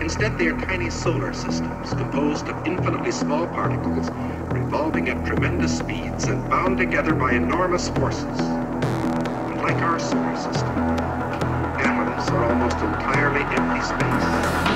Instead, they are tiny solar systems composed of infinitely small particles revolving at tremendous speeds and bound together by enormous forces. And like our solar system, atoms are almost entirely empty space.